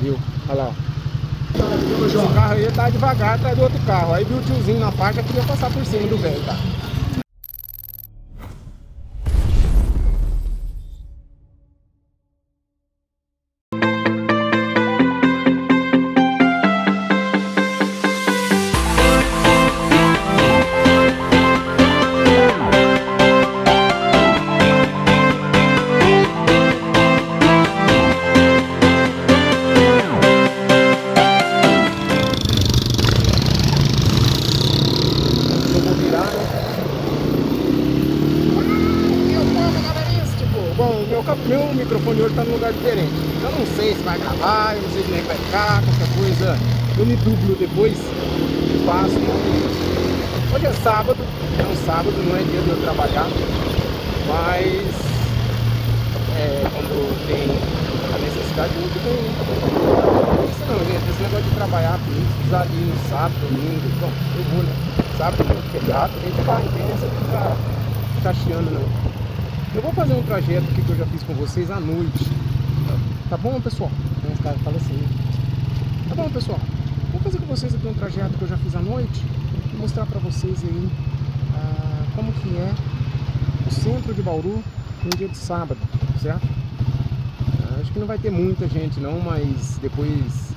viu? Olha lá. O carro ia estar devagar atrás do outro carro. Aí viu o tiozinho na parte, queria passar por cima do velho, tá? Meu microfone hoje tá num lugar diferente. Eu não sei se vai gravar, eu não sei como é que vai ficar, qualquer coisa eu me dublo depois e faço. Hoje é sábado, não é dia de eu trabalhar, mas quando tem a necessidade eu tenho. Isso não, gente, esse negócio de trabalhar precisar de no sábado, domingo, bom, eu vou, né? Sábado, domingo, feriado, a gente vai, tem essa ficar chiando não. Eu vou fazer um trajeto aqui que eu já fiz com vocês à noite. Tá bom, pessoal? Então, os caras falam assim. Tá bom, pessoal? Vou fazer com vocês aqui um trajeto que eu já fiz à noite e mostrar pra vocês aí como que é o centro de Bauru no dia de sábado, certo? Acho que não vai ter muita gente não, mas depois,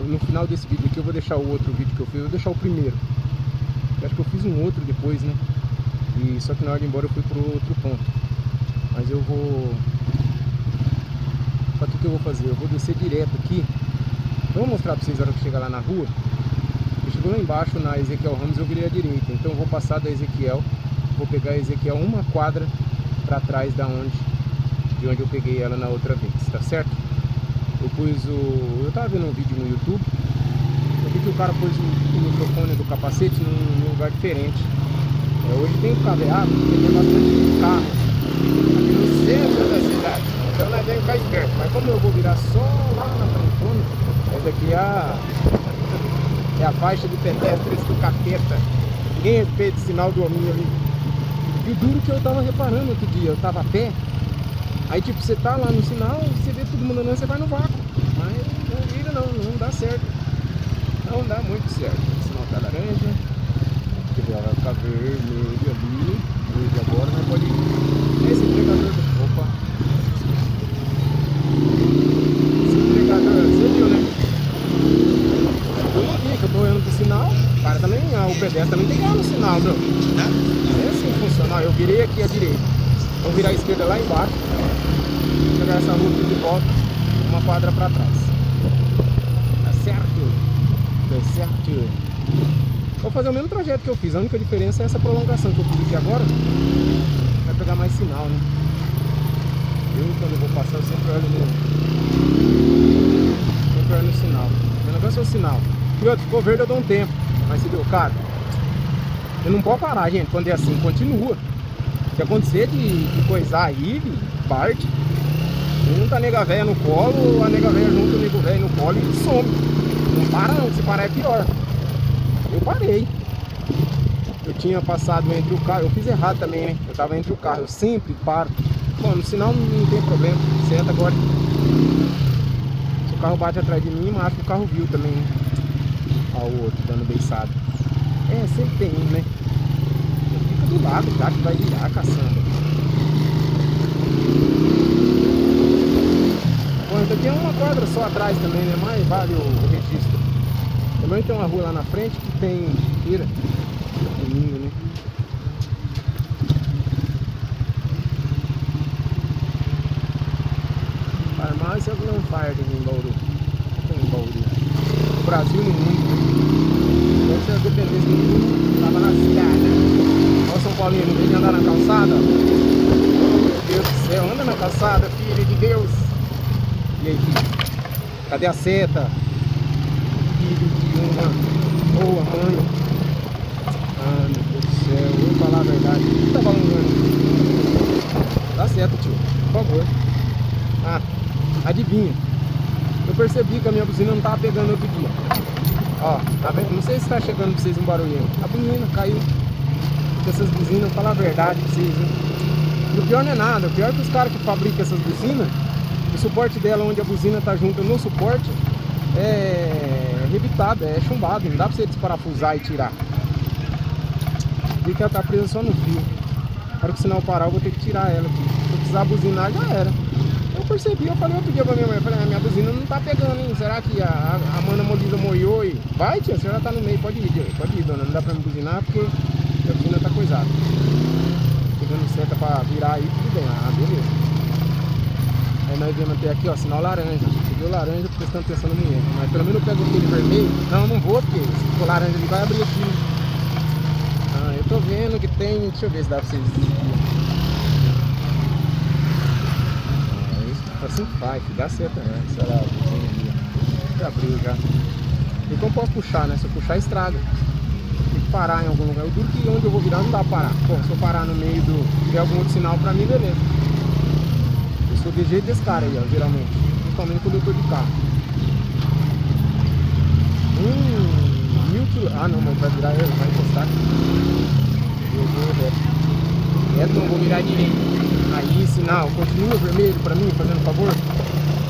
no final desse vídeo aqui, eu vou deixar o outro vídeo que eu fiz. Eu vou deixar o primeiro. Eu acho que eu fiz um outro depois, né? E só que na hora de ir embora eu fui pro outro ponto. Mas eu vou... Sabe o que eu vou fazer? Eu vou descer direto aqui. Eu vou mostrar pra vocês a hora que chegar lá na rua. Eu chego lá embaixo na Ezequiel Ramos, eu virei à direita. Então eu vou passar da Ezequiel. Vou pegar a Ezequiel uma quadra pra trás de onde eu peguei ela na outra vez, tá certo? Eu tava vendo um vídeo no YouTube. Eu vi que o cara pôs o microfone do capacete num lugar diferente. Hoje tem o caveado, tem bastante carro aqui no centro da cidade, então nós vamos ficar esperto. Mas como eu vou virar só lá na frente, essa aqui é a faixa de pedestres do capeta. Ninguém respeita o sinal do homem ali. E o duro que eu tava reparando outro dia, eu tava a pé, aí tipo, você tá lá no sinal, você vê todo mundo andando, você vai no vácuo. Mas não vira não dá certo. Não dá muito certo. O sinal tá laranja, vai ficar vermelho ali, verde agora, mas pode ir. Esse entregador, você viu, né? Eu não vi que eu tô olhando pro sinal. O cara também, o pedestre também tem que olhar no sinal, meu. É assim que funciona. Eu virei aqui à direita. Vou virar à esquerda lá embaixo. Vou pegar essa rua aqui de volta. Uma quadra pra trás. Tá certo? Tá certo? Vou fazer o mesmo trajeto que eu fiz. A única diferença é essa prolongação que eu fiz aqui agora. Vai pegar mais sinal, né? Eu, quando eu vou passar, eu sempre olho no sinal. O negócio é o sinal. E outro, ficou verde, eu dou um tempo. Mas se deu, cara, eu não posso parar, gente. Quando é assim, continua. Se acontecer de coisar aí, parte. Junta a nega velha no colo, a nega velha junta o nego velho no colo e some. Não para não, se parar é pior. Eu parei. Eu tinha passado entre o carro, eu fiz errado também, né? Eu tava entre o carro, eu sempre paro. Bom, no sinal não tem problema, senta agora. Se o carro bate atrás de mim, mas acho que o carro viu também, né? Olha o outro dando beiçada. É, sempre tem um, né? Ele fica do lado, tá? Que vai virar caçando. Bom, então tem uma quadra só atrás também, né? Mas vale o registro. Também tem uma rua lá na frente que tem... Vira. Domingo, né? Farmácia não faz em Bauru. O Brasil no mundo. Então, se as dependências do mundo, tava na cidade. Olha o São Paulino, em vez de andar na calçada. Meu Deus do céu, anda na calçada, filho de Deus. E aí, filho? Cadê a seta? Filho de uma boa mãe. Ah, meu Deus do céu, eu vou falar a verdade. O que tá balangando? Tá certo, tio, por favor. Ah, adivinha. Eu percebi que a minha buzina não tava pegando outro dia. Ó, tá vendo? Não sei se tá chegando pra vocês um barulhinho. A buzina caiu. Porque essas buzinas, eu vou falar a verdade pra vocês, hein? E o pior não é nada, o pior é que os caras que fabricam essas buzinas, o suporte dela, onde a buzina tá junto no suporte, é rebitado, é chumbado, não dá pra você desparafusar e tirar. Porque ela tá presa só no fio. Claro que se não parar eu vou ter que tirar ela. Se eu precisar buzinar, já era. Eu percebi, eu falei outro dia pra minha mãe, eu falei, ah, minha buzina não tá pegando, hein? Será que a mana molida moiou e... Vai, tia, a senhora tá no meio, pode ir, dona. Não dá pra me buzinar porque a buzina tá coisada. Pegando seta pra virar aí, tudo bem. Ah, beleza. Aí nós viemos até aqui, ó, sinal laranja. Se deu laranja porque estão pensando no erro. Mas pelo menos eu pego aquele vermelho. Não, não vou, porque se for laranja ele vai abrir aqui. Ah, eu tô vendo que tem... Deixa eu ver se dá pra vocês verem. Ah, assim faz, dá seta, né? Sei lá, já abriu já. Então eu posso puxar, né? Se eu puxar, estraga. Tem que parar em algum lugar. Eu duro que onde eu vou virar não dá pra parar. Bom, se eu parar no meio do... tiver algum outro sinal pra mim, beleza. Tô de jeito desse cara aí, ó, geralmente. Principalmente quando eu tô de carro. 1000 km. Ah não, mas vai virar, vai encostar. Eu vou reto. Reto não vou virar direito. Aí, sinal, continua vermelho pra mim, fazendo favor.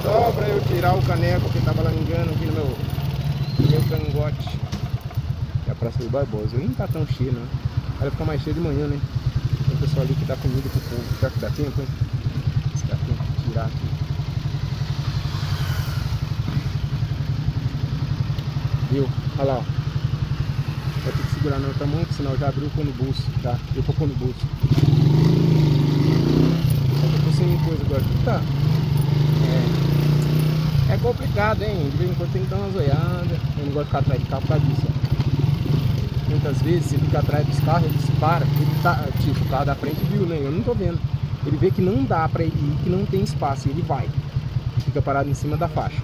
Só pra eu tirar o caneco que tava laringando aqui no meu cangote. É a Praça do Barbosa. Nem tá tão cheio, né? Ela fica mais cheia de manhã, né? Tem o pessoal ali que dá comida pro povo. Será que dá tempo, hein? Tirar aqui. Viu? Olha lá, ó. Vai ter que segurar na outra mão, porque senão já abriu o bolso, tá? Eu vou pôr no bolso. Eu tô sem coisa agora aqui, tá? É complicado, hein? De vez em quando tem que dar umas olhadas. Eu não gosto de ficar atrás de carro por causa disso, ó. Muitas vezes você fica atrás dos carros, eles param. Ele tá, tipo, o carro da frente viu, né? Eu não tô vendo. Ele vê que não dá pra ele ir, que não tem espaço, ele vai. Fica parado em cima da faixa.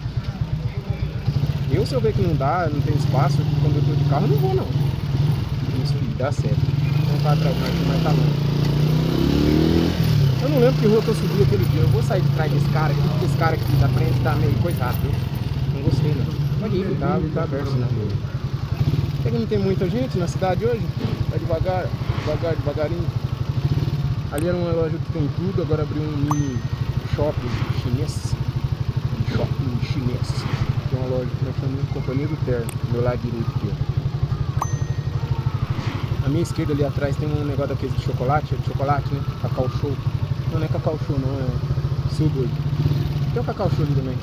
Eu, se eu ver que não dá, não tem espaço, quando eu tô de carro, eu não vou, não. Isso dá certo. Não tá atrás, mas tá longe. Eu não lembro que rua que eu subi aquele dia. Eu vou sair de trás desse cara, porque esse cara aqui da frente tá meio coisado. Não gostei, não. Mas ele tá aberto, né? Porque não tem muita gente na cidade hoje. Tá devagar, devagarinho. Ali era uma loja que tem tudo, agora abriu um mini shopping chinês. Um shopping chinês. Tem uma loja que nós chamamos de Companhia do Terno, do meu lado direito aqui. A minha esquerda ali atrás tem um negócio daqueles de chocolate, né? Cacau Show. Não é Cacau Show não, é So good. Tem o Cacau Show ali também.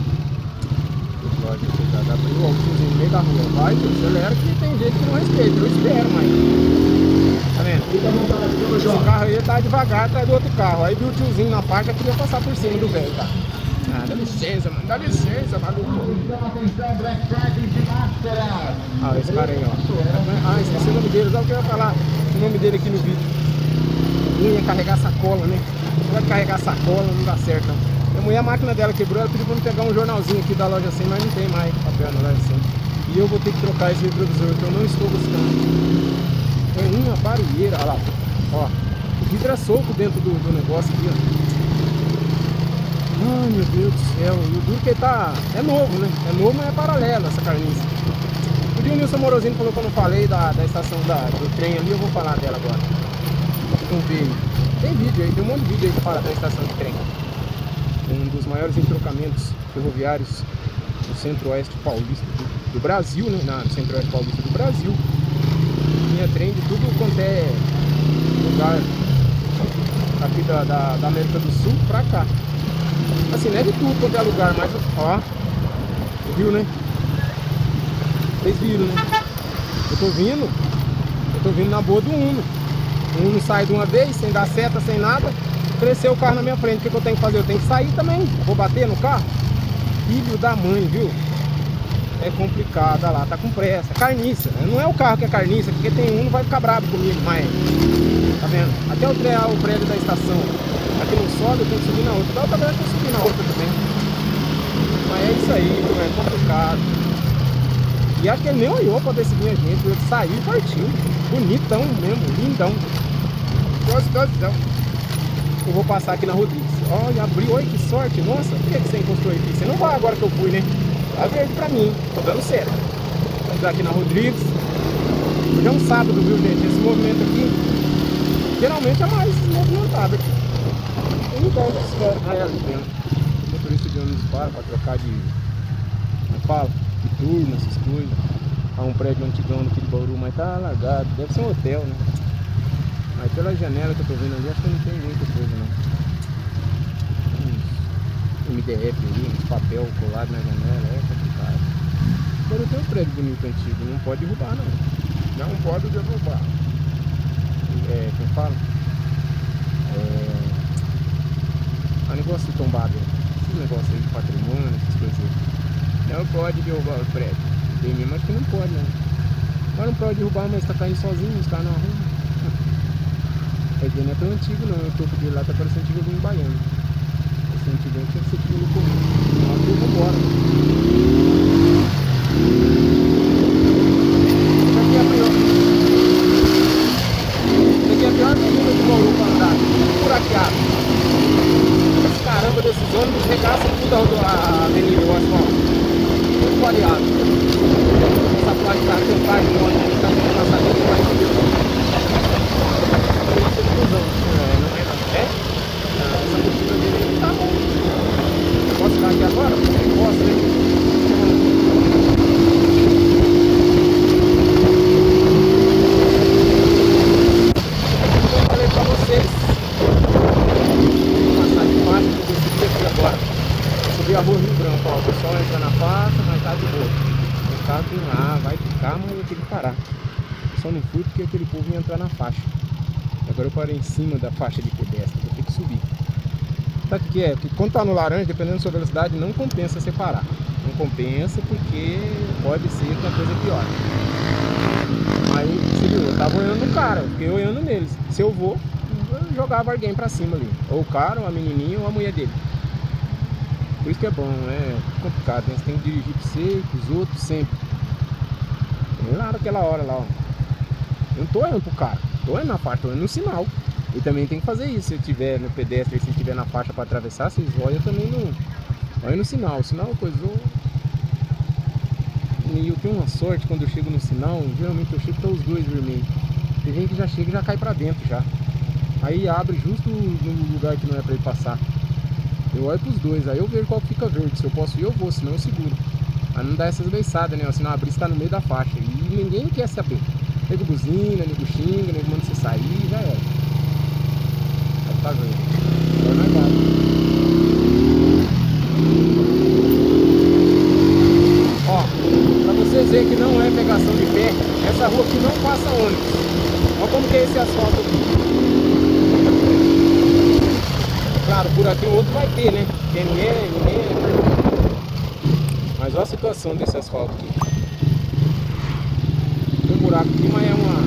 Loja, dá pra ir o altinho no meio da rua. Vai, acelera que tem gente que não respeita, eu espero, mas... Tá vendo? Esse carro aí tá devagar atrás do outro carro. Aí viu o tiozinho na faixa, queria passar por cima do velho, tá? Ah, dá licença, mano. Dá licença, maluco. Ah, esse cara aí, ó. Ah, esqueci o nome dele. Sabe o que eu ia falar? O nome dele aqui no vídeo. Ele ia carregar sacola, né? Vai carregar sacola, não dá certo, não. Minha mulher, a máquina dela quebrou. Ela pediu pra me pegar um jornalzinho aqui da loja 100, mas não tem mais papel na loja 100. E eu vou ter que trocar esse retrovisor, que eu não estou gostando. É uma barulheira, olha lá, ó, o vidro é solto dentro do negócio aqui, ó. Ai, meu Deus do céu, o duro que tá, é novo, né, é novo, mas é paralelo essa carniça. O dia o Nilson Morozini falou que eu não falei da estação do trem ali, eu vou falar dela agora. Vamos ver, tem vídeo aí, tem um monte de vídeo aí que fala da estação de trem. Um dos maiores entrocamentos ferroviários do centro-oeste paulista do Brasil, né, no centro-oeste paulista do Brasil. Tinha trem de tudo quanto é lugar aqui da América do Sul pra cá. Assim, não é de tudo quanto é lugar, mas ó, viu, né? Vocês viram, né? Eu tô vindo na boa do Uno. O Uno sai de uma vez, sem dar seta, sem nada. Cresceu o carro na minha frente, o que eu tenho que fazer? Eu tenho que sair também, vou bater no carro. Filho da mãe, viu? É complicada lá, tá com pressa, carniça, né? Não é o carro que é carniça, porque tem um, não vai ficar bravo comigo, mas tá vendo? Até o prédio da estação, aqui não sobe, eu tenho que subir na outra, tá vendo que eu subi na outra também. Mas é isso aí, é complicado. E acho que ele nem olhou pra decidir a gente, ele saiu e partiu, bonitão mesmo, lindão, gostosão. Eu vou passar aqui na Rodrigues, olha, abriu, olha que sorte, nossa, por que você encostou aqui? Você não vai agora que eu fui, né? Tá verde pra mim, tô dando certo. Vamos aqui na Rodrigues. Já é um sábado, viu, gente? Esse movimento aqui geralmente é mais movimentado aqui. Eu não gosto desse cara. Ah, é ali dentro. O motorista de ônibus para trocar de. Não fala? turno, essas coisas. Há um prédio antigão aqui de Bauru, mas tá alagado. Deve ser um hotel, né? Mas pela janela que eu tô vendo ali, acho que não tem muita coisa, não. Tem uns MDF ali, uns papel colado na janela, é complicado. Bauru tem um prédio bonito antigo, não pode derrubar, não. Não pode derrubar. É, como fala? É um negócio tombado, esses negócios aí de patrimônio, essas coisas aí. Não pode derrubar o prédio. Tem mesmo, acho que não pode, né? Mas não pode derrubar, mas tá caindo sozinho, os caras não arrumam. É, não é tão antigo não, o topo dele lá tá parecendo antigo em baiano. Esse antigo tinha que ser tipo no comum. Mas eu vou embora. Isso aqui é a pior avenida de Bauru pra andar. Tudo buraqueado. Esse caramba desses ônibus regaçam tudo a avenida, eu acho, ó. Tudo variado. Essa parte tá aqui, vai de ônibus, tá aqui na saída, vai subir. Não, não é não. É? Não, essa mochila dele não tá bom. Posso ficar aqui agora? Posso, né? Como eu falei pra vocês, vou passar de faixa, porque eu subi aqui agora. Subi a rua Rio Branco, ó. O pessoal entra na faixa, mas tá de boa. O carro vem lá, vai ficar, mas eu tenho que parar. Eu só não fui porque aquele povo ia entrar na faixa. Agora eu parei em cima da faixa de pedestre, vou ter que subir. Sabe o que é? Porque quando tá no laranja, dependendo da sua velocidade, não compensa separar. Não compensa porque pode ser uma coisa pior. Aí, você viu, eu tava olhando no cara, eu fiquei olhando neles. Se eu vou, eu jogava alguém pra cima ali. Ou o cara, ou a menininha, ou a mulher dele. Por isso que é bom, é complicado, né? Você tem que dirigir pra você e pros outros sempre. Nem lá naquela hora lá, ó. Eu não tô olhando pro cara. Tô na faixa, tô no sinal. E também tem que fazer isso. Se eu tiver no pedestre, se eu tiver na faixa para atravessar, vocês olham também no... Olha no sinal. O sinal coisou. E eu tenho uma sorte quando eu chego no sinal. Geralmente eu chego até os dois vermelhos. Tem gente que já chega e já cai para dentro já. Aí abre justo no lugar que não é para ele passar. Eu olho pros dois. Aí eu vejo qual que fica verde. Se eu posso ir, eu vou. Senão eu seguro. Aí não dá essas beiçadas, né? O sinal abrir está no meio da faixa. E ninguém quer saber. Nego buzina, nego xinga, nego manda você sair, já era. Aí tá vendo. Agora não é nada. Ó, pra vocês verem que não é pegação de pé, essa rua aqui não passa ônibus. Olha como que é esse asfalto aqui. Claro, por aqui o outro vai ter, né? Porque ninguém. Mas olha a situação desse asfalto aqui. Buraco aqui, mas é uma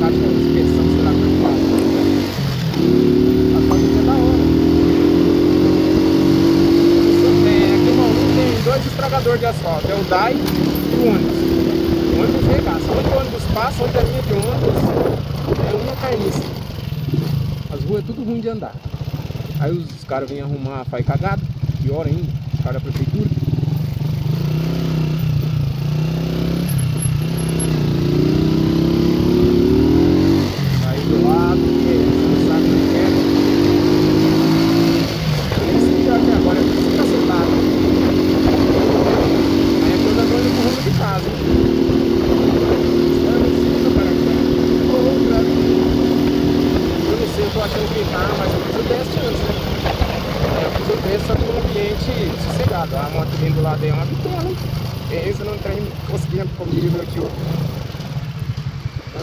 caixa de inspeção, sei lá como faz. A faixa aqui é da hora. Aqui em Bauru tem dois estragadores de asfalto, é o DAI e o ônibus. O ônibus regaça, onde o ônibus passa, onde a linha de ônibus, é uma carniça. As ruas é tudo ruim de andar. Aí os caras vêm arrumar, faz cagada, pior ainda, os caras da prefeitura.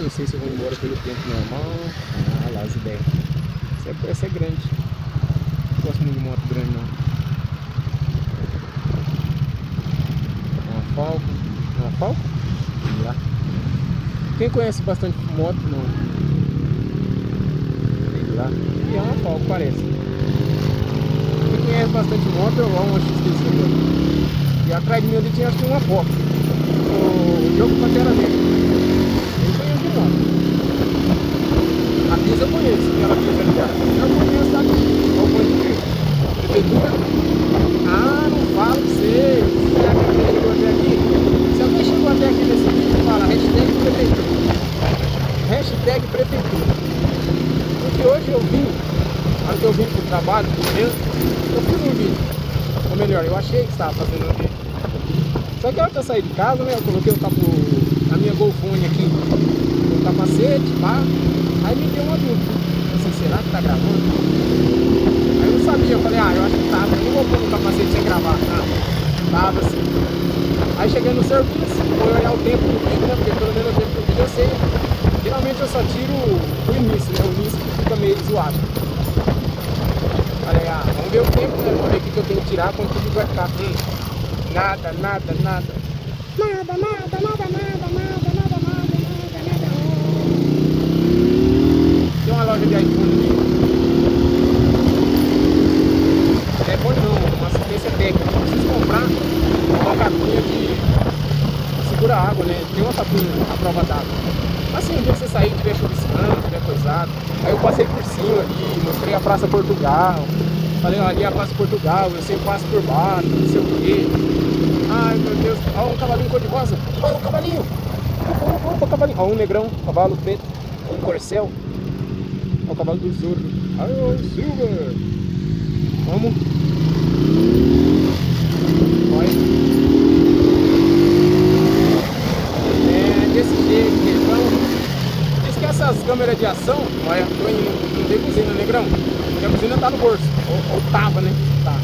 Não sei se eu vou embora pelo tempo normal. Ah lá, as ideias. Essa é grande. Não gosto muito de moto grande não. Uma Falco. Uma Falco? Vamos lá. Quem conhece bastante moto não. Vamos lá. E é uma Falco, parece. Quem conhece bastante moto é uma XT5. E atrás de mim ali tinha acho que uma Fox. O jogo com a terra dele. A pista eu conheço, aquela pista ali, eu conheço daqui, eu conheço prefeitura. Ah, não falo pra vocês, será que alguém chegou até aqui? Se alguém chegou até aqui nesse vídeo, fala hashtag prefeitura. Hashtag prefeitura. Porque hoje eu vim, na hora que eu vim pro trabalho, pro trânsito, eu fiz um vídeo. Ou melhor, eu achei que estava fazendo um vídeo. Só que a hora que eu saí de casa, né, eu coloquei o tapo, a minha golfone aqui, o capacete, pá. Aí me deu uma dúvida. Eu sei, será que tá gravando? Aí eu não sabia, eu falei, ah, eu acho que tava. Eu não vou pôr o capacete sem gravar, não. Tava assim. Aí cheguei no serviço, vou olhar o tempo do vídeo, né, porque pelo menos o tempo do vídeo eu sei. Geralmente eu só tiro o início, né, o início que fica meio zoado. Falei, ah, vamos ver o tempo, né, vamos ver o que eu tenho que tirar, quanto tudo vai ficar. Nada. Tem uma loja de iPhone aqui. É bom não, uma assistência técnica. Eu preciso comprar uma capinha que segura a água, né? Tem uma capinha à prova d'água. Assim, um dia você sair, tiver chuviscando, tiver coisado. Aí eu passei por cima ali, mostrei a Praça Portugal. Falei, ó, ali é a Praça Portugal, eu sempre passo por baixo, não sei o quê. Ai, meu Deus, olha um cavalinho cor de rosa. Olha o cavalinho. Opa, cavalinho. Olha um negrão, cavalo preto, um corcel. Olha o cavalo do Zorro. Ai, Silver. Vamos. Olha. É desse jeito, negrão. Diz que essas câmeras de ação, olha, não tem buzina, negrão. Minha buzina tá no bolso. Ou tava, né? Tá.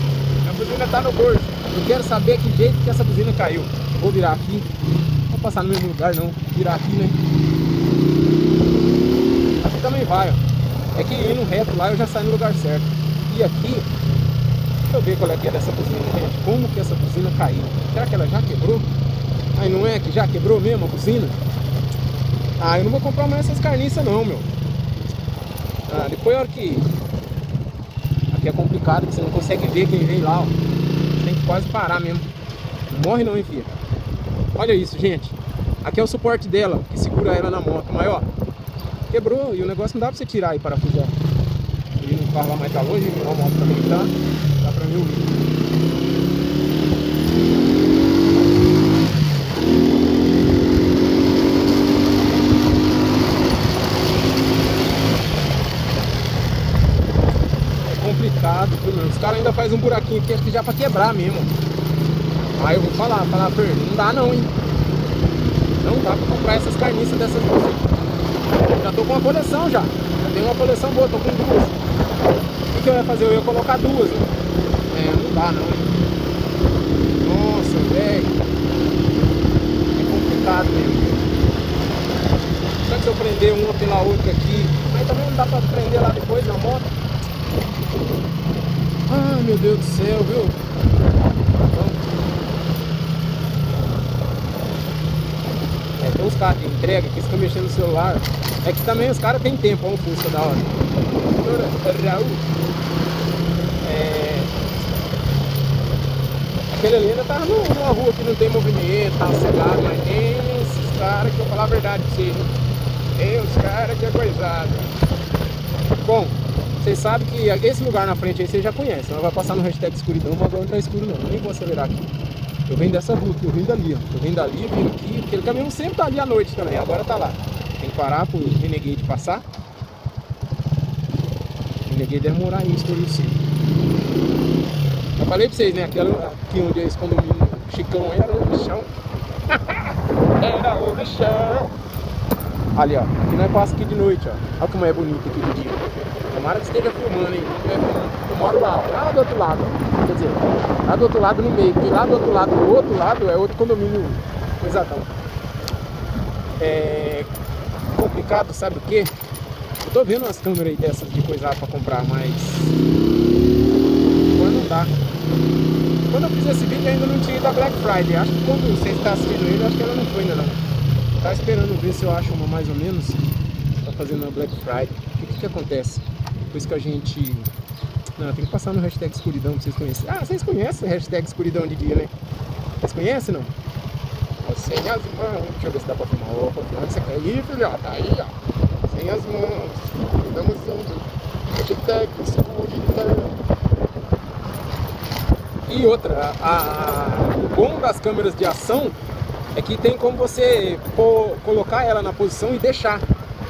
Minha buzina tá no bolso. Eu quero saber que jeito que essa buzina caiu. Vou virar aqui. Não vou passar no mesmo lugar, não. Virar aqui, né? Aqui também vai, ó. É que indo reto lá eu já saio no lugar certo. E aqui, deixa eu ver qual é que é dessa buzina, gente. Como que essa buzina caiu? Será que ela já quebrou? Aí não é que já quebrou mesmo a buzina? Ah, eu não vou comprar mais essas carniças, não, meu. Ah, depois a hora que... Aqui é complicado, que você não consegue ver quem vem lá, ó. Você tem que quase parar mesmo. Não morre não, hein, filha. Olha isso, gente. Aqui é o suporte dela, que segura ela na moto. Mas, ó, quebrou e o negócio não dá pra você tirar e parafusar. E não fala mais, tá longe, ó, a moto também tá. Dá pra ver o complicado, os caras ainda fazem um buraquinho aqui, acho que já pra quebrar mesmo. Aí eu vou falar, Fer, não dá não, hein? Não dá pra comprar essas carniças dessas coisas. Já tô com uma coleção já. Já tenho uma coleção boa, tô com duas. O que eu ia fazer? Eu ia colocar duas. Né? É, não dá não, hein? Nossa, velho. É complicado mesmo. Será que se eu prender uma pela outra aqui? Mas também não dá pra prender lá depois na moto. Ai, meu Deus do céu, viu? É, tem uns caras que entregam, que ficam mexendo no celular. É que também os caras têm tempo, ó, um Fusca da hora. É... Aquele ali ainda tá numa rua que não tem movimento, tá cegado, mas tem esses caras que eu vou falar a verdade pra vocês. Tem os caras que é coisado. Bom. Vocês sabem que esse lugar na frente aí vocês já conhecem. Não vai passar no hashtag escuridão, mas agora não tá escuro não. Nem vou acelerar aqui. Eu venho dessa rua aqui, eu venho dali, ó. Eu venho dali, eu venho aqui. Aquele caminhão sempre tá ali à noite também, agora tá lá. Tem que parar pro Renegade passar. O Renegade é morar em Escuricim. Eu falei pra vocês, né? Aqui onde é esse condomínio Chicão era o lixão. Era o lixão. Ali, ó. Aqui nós passa aqui de noite, ó. Olha como é bonito aqui de dia. Tomara que esteja filmando, hein? Eu moro lá, ó, lá do outro lado. Ó. Quer dizer, lá do outro lado no meio. Porque lá do outro lado é outro condomínio pesadão. É complicado, sabe o quê? Eu tô vendo umas câmeras aí dessas de coisar pra comprar, mas... Agora não dá. Quando eu fiz esse vídeo ainda não tinha ido a Black Friday. Acho que quando você está assistindo ele, acho que ela não foi ainda não. Tá esperando ver se eu acho uma mais ou menos. Tá fazendo a Black Friday. O que acontece? Depois que a gente... Não, tem que passar no hashtag escuridão pra vocês conhecerem. Ah, vocês conhecem hashtag escuridão de dia, né? Vocês conhecem, não? Sem as mãos. Deixa eu ver se dá pra filmar. Opa, você quer ir, filho? Tá aí, ó. Sem as mãos. Estamos indo. Hashtag escuridão. E outra. O bom das câmeras de ação é que tem como você colocar ela na posição e deixar.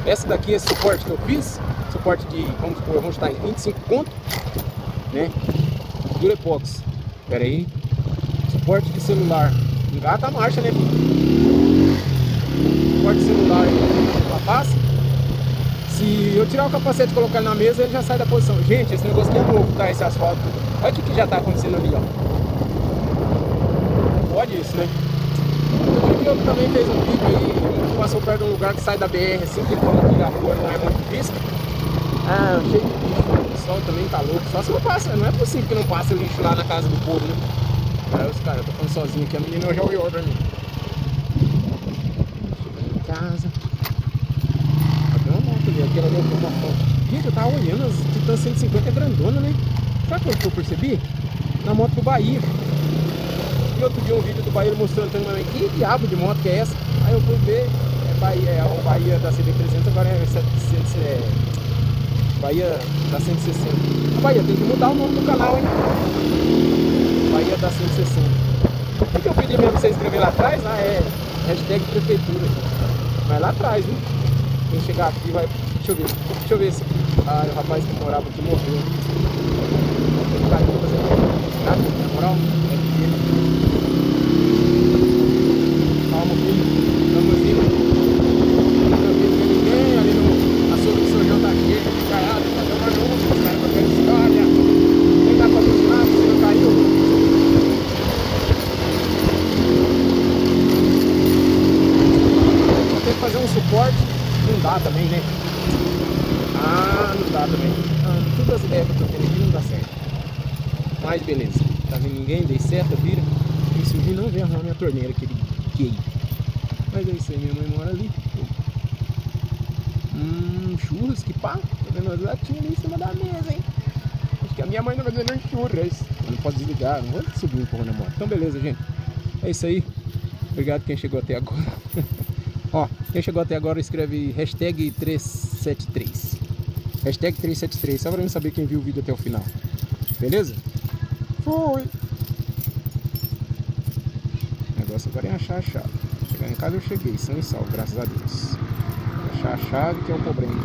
Essa daqui, esse suporte que eu fiz, suporte de, vamos supor, eu vou estar em 25 conto, né? Durepox, pera aí, suporte de celular, Engata a marcha, né? Pode celular aí, rapaz. Se eu tirar o capacete e colocar ele na mesa, ele já sai da posição. Gente, esse negócio aqui é louco, tá? Esse asfalto. Olha o que já tá acontecendo ali, ó. Olha isso, né? Eu também fez um vídeo aí, passou perto de um lugar que sai da BR, assim, que ele fala que a rua não é muito vista. Ah, cheio de lixo. O pessoal também tá louco. Só se não passa, não é possível que não passe lixo lá na casa do povo, né? Aí os caras, eu tô falando sozinho aqui, a menina já olhou pra mim. Chegando em casa. Cadê uma moto ali? Aquela olhou pra uma foto. Gente, eu tava olhando, as Titãs 150 é grandona, né? Sabe o que eu percebi? Na moto do Bahia. E outro dia um vídeo do Bahia mostrando também, que diabo de moto que é essa? Aí eu fui ver, é o Bahia da CB 300, agora é 700, é Bahia da 160. A Bahia tem que mudar o nome do canal, hein? Bahia da 160. O que eu pedi mesmo pra você escrever lá atrás? Ah, é hashtag prefeitura. Mas lá atrás, hein? Quem chegar aqui vai... Deixa eu ver se... Ah, o rapaz que morava aqui morreu. Ele tá aqui fazendo nada, na moral. Também, né? Ah, não dá também. Ah, todas as ideias que eu tô tendo aqui não dá certo. Mas beleza. Tá vendo ninguém? Dei seta, vira. E se o Gui não vem arrumar minha torneira, aquele gay. Mas é isso aí, minha mãe mora ali. Churros, que pá. Tá vendo as latinhas ali em cima da mesa, hein? Acho que a minha mãe não vai fazer nem churros. Eu não posso desligar, não vou subir um pouco na moto. Então beleza, gente. É isso aí. Obrigado quem chegou até agora. Ó, quem chegou até agora escreve hashtag 373. Hashtag 373, só pra eu saber quem viu o vídeo até o final. Beleza? Fui! O negócio agora é achar a chave. Chegar em casa eu cheguei, são e salvo, graças a Deus. Achar a chave que é o problema.